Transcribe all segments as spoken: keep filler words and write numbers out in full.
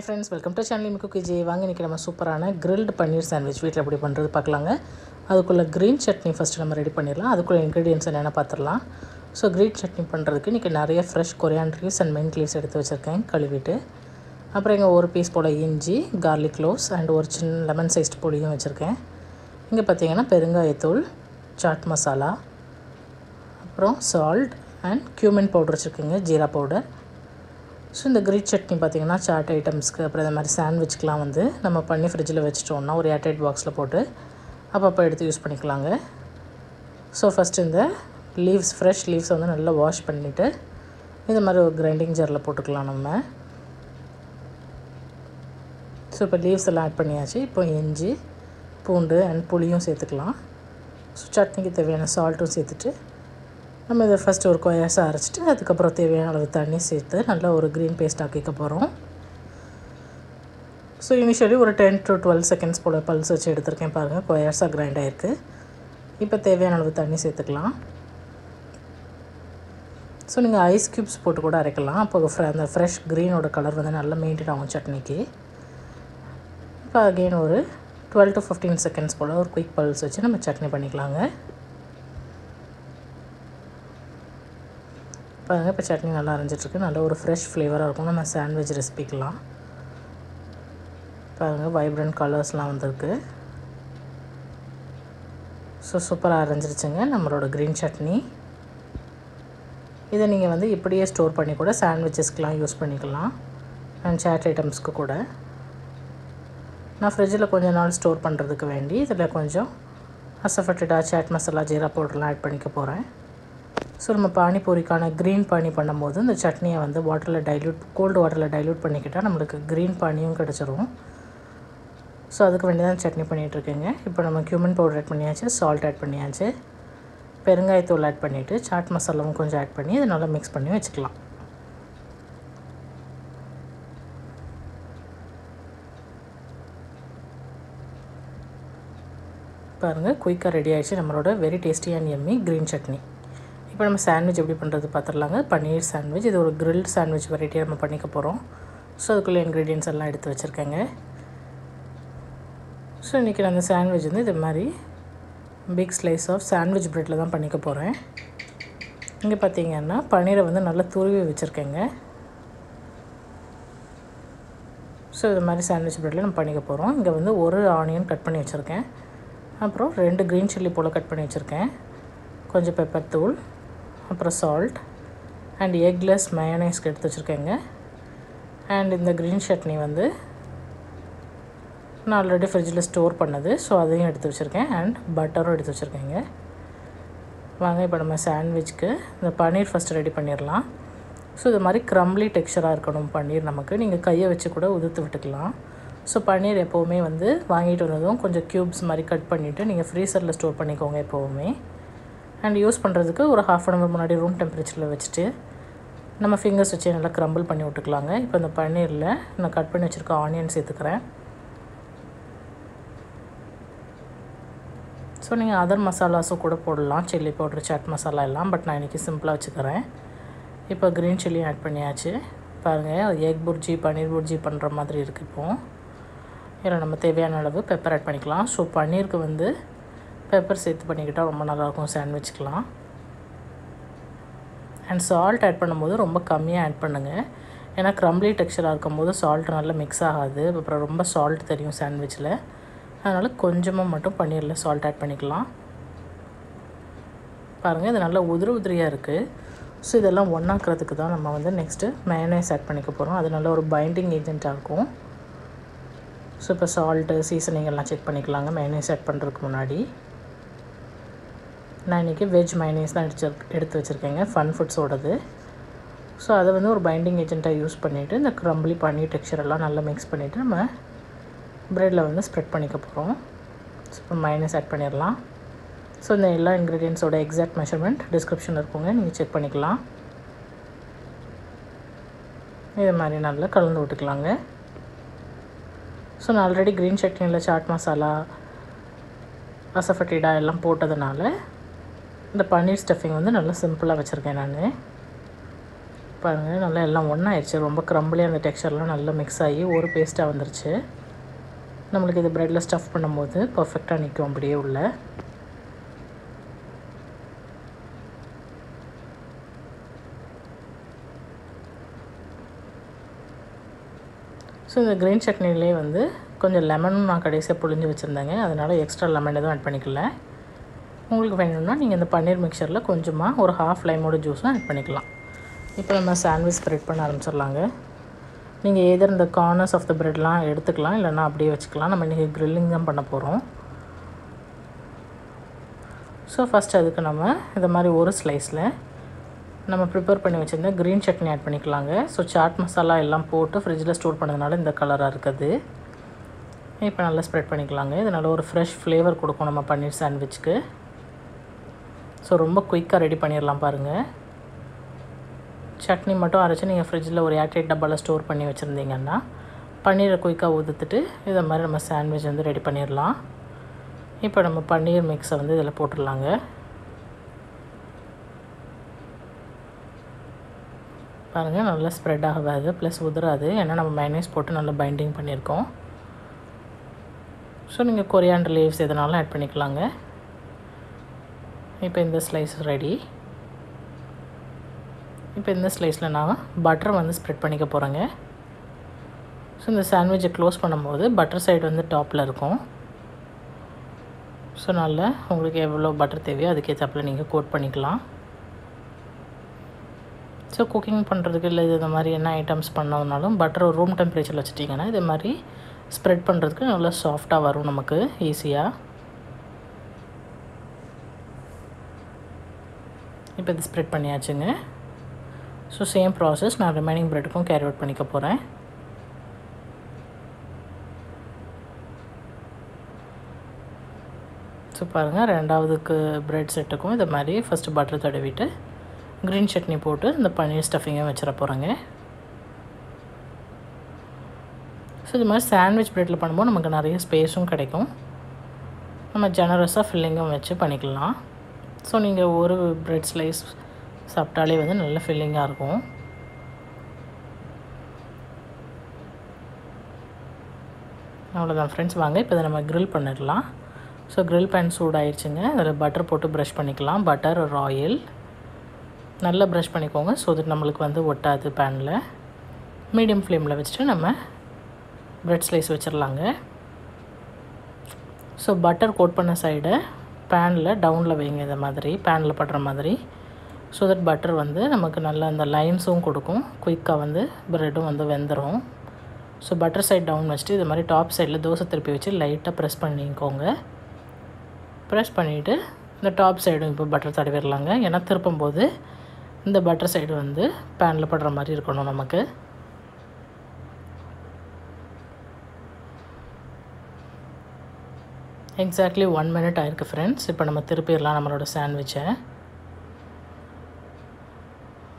Hi friends, welcome to channel. Mikku K J. வாங்க இன்னைக்கு நம்ம சூப்பரான grilled paneer sandwich வீட்ல எப்படி பண்றது பார்க்கலாம்ங்க. அதுக்குள்ள green chutney first நம்ம ரெடி பண்ணிரலாம். அதுக்குள்ள ingredients என்னென்ன பாத்துறலாம். So green chutney பண்றதுக்கு இன்னைக்கு நிறைய fresh coriander leaves and mint leaves எடுத்து வச்சிருக்கேன். கழுவிட்டு அப்புறம் இங்க ஒரு piece போல இஞ்சி, garlic cloves and ஒரு சின்ன lemon sized புளியும் வச்சிருக்கேன். இங்க பாத்தீங்கன்னா பெருங்காயத்தூள், chaat masala, அப்புறம் salt and cumin powder வச்சிருக்கேங்க, jeera powder. So இந்த கிரில் சட்னி பாத்தீங்கன்னா சாட் ஐட்டம்ஸ்க்கு அப்புறம் இந்த மாதிரி சாண்ட்விச்க்குலாம் வந்து நம்ம பண்ணி ஃப்ரிட்ஜ்ல வெச்சிட்டோம்னா ஒரு ஏர்டைட் பாக்ஸ்ல போட்டு அப்பப்ப எடுத்து யூஸ் பண்ணிக்கலாங்க. சோ ஃபர்ஸ்ட் இந்த லீவ்ஸ் ஃப்ரெஷ் லீவ்ஸ் வந்து நல்லா வாஷ் பண்ணிட்டு இந்த மாதிரி ஒரு கிரைண்டிங் ஜார்ல போட்டுக்கலாம் நம்ம. சோ இப்போ லீவ்ஸ் எல்லாம் ஆட் பண்ணியாச்சு. இப்போ இஞ்சி, பூண்டு and புளியும் சேர்த்துக்கலாம். சோ சட்னிக்கு தேவையான சால்ட்டும் சேர்த்துட்டு நம்ம இத ஃபர்ஸ்ட் ஒரு கொய்யாசா அரைச்சிட்டு அதுக்கு அப்புறம் தேவையான அளவு தண்ணி சேர்த்து நல்ல ஒரு green paste ஆக்கிக்க போறோம். சோ இனிஷியலி ஒரு ten to twelve செகண்ட்ஸ் போல பல்ஸ் வச்சு எடுத்துர்க்கேன் பாருங்க கொய்யாசா கிரைண்ட் ஆயிருக்கு. இப்போ தேவையான அளவு தண்ணி சேர்த்துக்கலாம். சோ நீங்க ஐஸ் கியூப்ஸ் போட்டு கூட அரைக்கலாம். அப்போ அந்த fresh green ஓட கலர் வந்து நல்லா மெயின்டைன் ஆகும் சட்னிக்கு. இப்போ again ஒரு twelve to fifteen செகண்ட்ஸ் போல ஒரு குயிக் பல்ஸ் வச்சு நம்ம சட்னி பண்ணிக்கலாம்ங்க. பாருங்க இப்ப சட்னி நல்லா அரைஞ்சிட்டு இருக்கு. நல்ல ஒரு fresh flavor-ஆ இருக்கும் நம்ம சாண்ட்விச் ரெசிபிக்குலாம். பாருங்க வைப்ரண்ட் கலர்ஸ்லாம் வந்திருக்கு. சோ சூப்பரா அரைஞ்சிருச்சுங்க நம்மளோட green சட்னி. இத நீங்க வந்து இப்படியே ஸ்டோர் பண்ணி கூட சாண்ட்விச்சஸ்க்குலாம் யூஸ் பண்ணிக்கலாம் and chat ஐட்டம்ஸ்க்கு கூட. நான் ஃப்ரிட்ஜ்ல கொஞ்ச நாள் ஸ்டோர் பண்றதுக்கு வேண்டி இதல கொஞ்சம் அசஃபட்டடா சாட் மசாலா, ஜீரா பவுடர்லாம் ஆட் பண்ணிக்க போறேன். So நம்ம பானி பூரிக்கான green பானி பண்ணும்போது இந்த சட்னியை வந்து வாட்டர்ல டைலூட் கோல்ட் வாட்டர்ல டைலூட் பண்ணிக்கிட்டா நமக்கு green பானியும் கிடைச்சிரும். சோ அதுக்கு வேண்டி தான் சட்னி பண்ணிட்டு இருக்கேங்க. இப்போ நம்ம cumin powder ஆட் பண்ணியாச்சு, salt ஆட் பண்ணியாச்சு, பெருங்காயத்தூள் ஆட் பண்ணிட்டு chaat masala-வும் கொஞ்சம் ஆட் பண்ணி இத நல்லா mix பண்ணி வெச்சுக்கலாம். பாருங்க குயிக்கா ரெடி ஆயிடுச்சு நம்மளோட very tasty and yummy green chutney. இப்போ நம்ம சாண்ட்விச் எப்படி பண்றது பாத்துறலாங்க. பன்னீர் சாண்ட்விச், இது ஒரு grilled சாண்ட்விச் வெரைட்டியா நம்ம பண்ணிக்க போறோம். சோ அதுக்குள்ள ingredients எல்லாம் எடுத்து வச்சிருக்கேங்க. சோ இன்னைக்கு நம்ம சாண்ட்விச் வந்து இந்த மாதிரி big slice of sandwich bread-ல தான் பண்ணிக்க போறேன். இங்க பாத்தீங்கன்னா பன்னீரை வந்து நல்லா துருவி வச்சிருக்கேங்க. சோ இந்த மாதிரி சாண்ட்விச் bread-ல நம்ம பண்ணிக்க போறோம். இங்க வந்து ஒரு ஆனியன் கட் பண்ணி வச்சிருக்கேன். அப்புறம் ரெண்டு green chilli போல கட் பண்ணி வச்சிருக்கேன். கொஞ்சம் பெப்பர் தூள், அப்புறம் salt and eggless mayonnaise எடுத்து வச்சிருக்கேங்க. and இந்த green chutney வந்து நான் ஆல்ரெடி ஃப்ரிட்ஜ்ல ஸ்டோர் பண்ணது. சோ அதையும் எடுத்து வச்சிருக்கேன் and பட்டரும் எடுத்து வச்சிருக்கேங்க. வாங்க இப்போ நம்ம சாண்ட்விச்க்கு இந்த பன்னீர் ஃபர்ஸ்ட் ரெடி பண்ணிரலாம். சோ இது மாதிரி crumbly texture-ஆ இருக்கணும் பன்னீர் நமக்கு. நீங்க கையை வச்சு கூட உதிர்த்து விட்டுக்கலாம். சோ பன்னீர் எப்பவுமே வந்து வாங்கிட்டு வந்ததும் கொஞ்சம் cubes மாதிரி கட் பண்ணிட்டு நீங்க freezer-ல ஸ்டோர் பண்ணிக்கோங்க எப்பவுமே. and யூஸ் பண்றதுக்கு ஒரு half an hour முன்னாடி room temperature-ல வெச்சிட்டு நம்ம fingers வச்சு நல்லா crumble பண்ணி விட்டுக்கலாம்ங்க. இப்போ இந்த பன்னீர்ல நான் கட் பண்ணி வச்சிருக்க onion சேர்த்துக்கறேன். சோ நீங்க other மசாலாஸும் கூட போடலாம், chilli powder, chaat masala எல்லாம். பட் நான் இன்னைக்கு சிம்பிளா வச்சுக்கறேன். இப்போ green chilli ஆட் பண்ணியாச்சு. பாருங்க egg burji, பன்னீர் burji பண்ற மாதிரி இருக்கு இப்போ. இதல நம்ம தேவையான அளவு pepper ஆட் பண்ணிக்கலாம். சோ பன்னீருக்கு வந்து பெப்பர் சேர்த்து பண்ணிக்கிட்டா ரொம்ப நல்லா இருக்கும் சாண்ட்விச்க்குலாம். and salt ஆட் பண்ணும்போது ரொம்ப கம்மியா ஆட் பண்ணுங்க. ஏனா crumbly texture-ஆ இருக்கும்போது salt நல்லா mix ஆகாது. அப்புறம் ரொம்ப salt தெரியும் சாண்ட்விச்ல. அதனால கொஞ்சமா மட்டும் பன்னீர்ல salt ஆட் பண்ணிக்கலாம். பாருங்க இது நல்லா உதிர உதிரியா இருக்கு. சோ இதெல்லாம் ஒண்ணா கறதுக்கு தான் நம்ம வந்து நெக்ஸ்ட் mayonnaise ஆட் பண்ணிக்க போறோம். அது நல்ல ஒரு binding agent-ஆ இருக்கும். சோ இப்போ salt, seasoning எல்லாம் செக் பண்ணிக்கலாம்ங்க mayonnaise ஆட் பண்றதுக்கு முன்னாடி. நான் இன்னைக்கு வெஜ் மைனேஸ் தான் எடுத்து எடுத்து வச்சிருக்கேங்க ஃபன் ஃபுட்ஸோடது. சோ அத வந்து ஒரு பைண்டிங் ஏஜென்ட்டா யூஸ் பண்ணிட்டு இந்த கிரம்பிளி பண்ணி டெக்ஸ்சர் எல்லாம் நல்லா mix பண்ணிட்டு நம்ம பிரெட்ல வந்து ஸ்ப்ரெட் பண்ணிக்க போறோம். சோ மைனேஸ் ஆட் பண்ணிரலாம். சோ இந்த எல்லா ingredients-ஓட எக்ஸாக்ட் மெஷர்மென்ட் டிஸ்கிரிப்ஷன்ல இருக்குங்க, நீங்க செக் பண்ணிக்கலாம். இதே மாதிரி நல்லா கலந்து விட்டுக்கலாம்ங்க. சோ நான் ஆல்ரெடி green chutney-ல chaat masala, அசஃபட்டிடா எல்லாம் போட்டதனால இந்த பன்னீர் ஸ்டஃபிங் வந்து நல்லா சிம்பிளா வச்சிருக்கேன் நான். பாருங்கள், நல்லா எல்லாம் ஒன்றா ஆயிடுச்சு. ரொம்ப க்ரம்பிளியாக அந்த டெக்ஸ்சர்லாம் நல்லா மிக்ஸ் ஆகி ஒரு பேஸ்ட்டாக வந்துருச்சு. நம்மளுக்கு இது ப்ரெட்டில் ஸ்டஃப் பண்ணும்போது பர்ஃபெக்டாக நிற்கும். அப்படியே உள்ள ஸோ இந்த க்ரீன் சட்னிலே வந்து கொஞ்சம் லெமனும் நான் கடைசியாக புழிஞ்சு வச்சுருந்தேங்க. அதனால் எக்ஸ்ட்ரா லெமன் எதுவும் ஆட் பண்ணிக்கல. உங்களுக்கு வேணும்னா நீங்கள் இந்த பன்னீர் மிக்சரில் கொஞ்சமாக ஒரு ஹாஃப் லைமோட ஜூஸும் ஆட் பண்ணிக்கலாம். இப்போ நம்ம சாண்ட்விச் ஸ்ப்ரெட் பண்ண ஆரம்பிச்சிடலாங்க. நீங்கள் எதர் இந்த கார்னர்ஸ் ஆஃப் த ப்ரெட்லாம் எடுத்துக்கலாம், இல்லைனா அப்படியே வச்சுக்கலாம். நம்ம இன்றைக்கி க்ரில்லிங் தான் பண்ண போகிறோம். ஸோ ஃபஸ்ட் அதுக்கு நம்ம இந்த மாதிரி ஒரு ஸ்லைஸில் நம்ம ப்ரிப்பேர் பண்ணி வச்சுருந்தா க்ரீன் சட்னி ஆட் பண்ணிக்கலாங்க. ஸோ சாட் மசாலா எல்லாம் போட்டு ஃப்ரிட்ஜில் ஸ்டோர் பண்ணதுனால இந்த கலராக இருக்குது. இப்போ நல்லா ஸ்ப்ரெட் பண்ணிக்கலாங்க. இதனால் ஒரு ஃப்ரெஷ் ஃப்ளேவர் கொடுக்கும் நம்ம பன்னீர் சாண்ட்விச்சுக்கு. ஸோ ரொம்ப குயிக்காக ரெடி பண்ணிடலாம். பாருங்கள், சட்னி மட்டும் அரைச்சி நீங்கள் ஃப்ரிட்ஜில் ஒரு ஏர்டைட் டப்பாவில் ஸ்டோர் பண்ணி வச்சுருந்தீங்கன்னா பன்னீரை குயிக்காக ஊற்றுட்டு இதை மாதிரி நம்ம சாண்ட்விச் வந்து ரெடி பண்ணிடலாம். இப்போ நம்ம பன்னீர் மிக்ஸை வந்து இதில் போட்டுடலாங்க. பாருங்கள், நல்லா ஸ்ப்ரெட் ஆகாது, ப்ளஸ் உதிராது. ஏன்னா நம்ம மைனஸ் போட்டு நல்லா பைண்டிங் பண்ணியிருக்கோம். ஸோ நீங்கள் கொரியாண்டர் லீவ்ஸ் எதனாலும் ஆட் பண்ணிக்கலாங்க. இப்போ இந்த ஸ்லைஸ் ரெடி. இப்போ இந்த ஸ்லைஸில் நான் பட்டர் வந்து ஸ்ப்ரெட் பண்ணிக்க போகிறேங்க. ஸோ இந்த சாண்ட்விட்சை க்ளோஸ் பண்ணும்போது பட்டர் சைடு வந்து டாப்பில் இருக்கும். ஸோ நல்லா உங்களுக்கு எவ்வளோ பட்டர் தேவையோ அதுக்கேற்றாப்பில் நீங்கள் கோட் பண்ணிக்கலாம். ஸோ குக்கிங் பண்ணுறதுக்கு இல்லை இது இந்த மாதிரி என்ன ஐட்டம்ஸ் பண்ணதுனாலும் பட்டர் ஒரு ரூம் டெம்பரேச்சரில் வச்சுட்டிங்கன்னா இது மாதிரி ஸ்ப்ரெட் பண்ணுறதுக்கு நல்லா சாஃப்டாக வரும் நமக்கு ஈஸியாக. இப்போ இது ஸ்ப்ரெட் பண்ணியாச்சுங்க. ஸோ சேம் ப்ராசஸ் நான் ரிமைனிங் ப்ரெட்டுக்கும் கேரி அவுட் பண்ணிக்க போகிறேன். ஸோ பாருங்கள், ரெண்டாவதுக்கு ப்ரெட் செட்டுக்கும் இது மாதிரி ஃபஸ்ட்டு பட்டர் தடவிட்டு க்ரீன் சட்னி போட்டு இந்த பன்னீர் ஸ்டஃபிங்கை வச்சிட போகிறேங்க. ஸோ இது மாதிரி சாண்ட்விச் ப்ரெட்டில் பண்ணும்போது நமக்கு நிறைய ஸ்பேஸும் கிடைக்கும். நம்ம ஜெனரஸாக ஃபில்லிங்கும் வச்சு பண்ணிக்கலாம். ஸோ நீங்கள் ஒரு ப்ரெட் ஸ்லைஸ் சாப்பிட்டாலே வந்து நல்ல ஃபில்லிங்காக இருக்கும். அவ்வளோதான் ஃப்ரெண்ட்ஸ், வாங்க இப்போ இதை நம்ம க்ரில் பண்ணிடலாம். ஸோ க்ரில் பேன் சூடாயிடுச்சுங்க. அதில் பட்டர் போட்டு ப்ரஷ் பண்ணிக்கலாம். பட்டர் ஒரு ஆயில் நல்லா ப்ரஷ் பண்ணிக்கோங்க. ஸோ இது நம்மளுக்கு வந்து ஒட்டாது பேனில். மீடியம் ஃப்ளேமில் வச்சுட்டு நம்ம ப்ரெட் ஸ்லைஸ் வச்சிடலாங்க. ஸோ பட்டர் கோட் பண்ண சைடை பேனில் டவுனில் வைங்க. இந்த மாதிரி பேனில் படுற மாதிரி. ஸோ தட் பட்டர் வந்து நமக்கு நல்லா அந்த லைன்ஸும் கொடுக்கும். குயிக்காக வந்து ப்ரெட்டும் வந்து வெந்துடும். ஸோ பட்டர் சைட் டவுன் வச்சுட்டு இது மாதிரி டாப் சைடில் தோசை திருப்பி வச்சு லைட்டாக ப்ரெஸ் பண்ணிக்கோங்க. ப்ரெஸ் பண்ணிவிட்டு இந்த டாப் சைடும் இப்போ பட்டர் தடவிடலாங்க. ஏன்னா திருப்பும்போது இந்த பட்டர் சைடு வந்து பேனில் படுற மாதிரி இருக்கணும் நமக்கு. எக்ஸாக்ட்லி ஒன் மினிட் ஆயிருக்கு ஃப்ரெண்ட்ஸ். இப்போ நம்ம திருப்பிடலாம் நம்மளோட சாண்ட்விட்சை.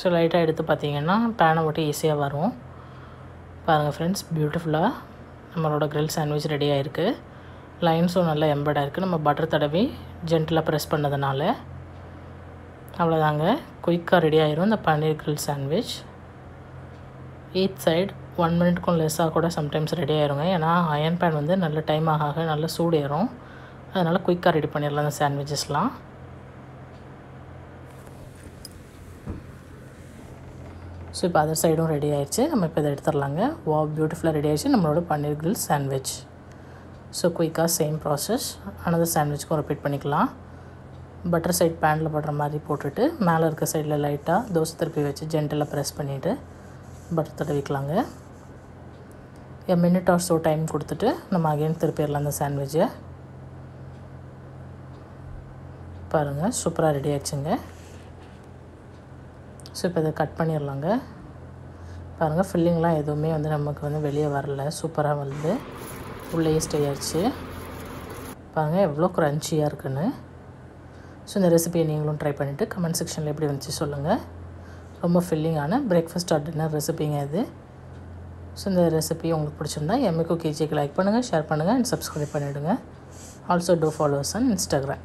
ஸோ லைட்டாக எடுத்து பார்த்திங்கன்னா பேனை ஒட்டி ஈஸியாக வரும். பாருங்கள் ஃப்ரெண்ட்ஸ், பியூட்டிஃபுல்லாக நம்மளோட கிரில் சாண்ட்விச் ரெடி ஆகிருக்கு. லைன்ஸும் நல்லா எம்பர்டாக இருக்குது. நம்ம பட்டர் தடவி ஜென்டலாக ப்ரெஸ் பண்ணதுனால அவ்வளோதாங்க, குயிக்காக ரெடி ஆகிரும் இந்த paneer grill sandwich. Each side one மினிட்க்கும் லெஸ்ஸாக கூட சம்டைம்ஸ் ரெடி ஆகிருங்க. ஏன்னா அயன் பேன் வந்து நல்ல டைம் ஆக நல்லா சூடேறும். அதனால் குயிக்காக ரெடி பண்ணிடலாம் இந்த சாண்ட்விச்சஸ்லாம். ஸோ இப்போ அதர் சைடும் ரெடி ஆகிடுச்சு. நம்ம இப்போ இதை எடுத்துடலாங்க. வா, பியூட்டிஃபுல்லாக ரெடி ஆகிடுச்சு நம்மளோட பன்னீர் கிரில் சாண்ட்விச். ஸோ குயிக்காக சேம் ப்ராசஸ் அனதர் சாண்ட்விச்சுக்கும் ரிப்பீட் பண்ணிக்கலாம். பட்டர் சைட் பேனில் படுற மாதிரி போட்டுட்டு மேலே இருக்க சைடில் லைட்டாக தோசை திருப்பி வச்சு ஜென்டலாக ப்ரெஸ் பண்ணிவிட்டு பட்டர் தடவிக்கலாங்க. One minute or so time கொடுத்துட்டு நம்ம அகெயின் திருப்பிடலாம் அந்த சாண்ட்விட்சை. பாருங்கள், சூப்பராக ரெடி ஆகிடுச்சுங்க. ஸோ இப்போ இதை கட் பண்ணிடலாங்க. பாருங்கள், ஃபில்லிங்லாம் எதுவுமே வந்து நமக்கு வந்து வெளியே வரல. சூப்பராக வந்து உள்ளேயே ஸ்டே ஆகிடுச்சு. பாருங்கள் எவ்வளோ க்ரன்ச்சியாக இருக்குன்னு. ஸோ இந்த ரெசிபியை நீங்களும் ட்ரை பண்ணிவிட்டு கமெண்ட் செக்ஷனில் எப்படி வந்துச்சு சொல்லுங்கள். ரொம்ப ஃபில்லிங்கான பிரேக்ஃபாஸ்ட் ஆர் டின்னர் ரெசிபிங்க இது. ஸோ இந்த ரெசிபி உங்களுக்கு பிடிச்சிருந்தா எம்மிக்கு கேஜிக்கு லைக் பண்ணுங்கள், ஷேர் பண்ணுங்கள் அண்ட் சப்ஸ்கிரைப் பண்ணிவிடுங்க. Also do followers on Instagram.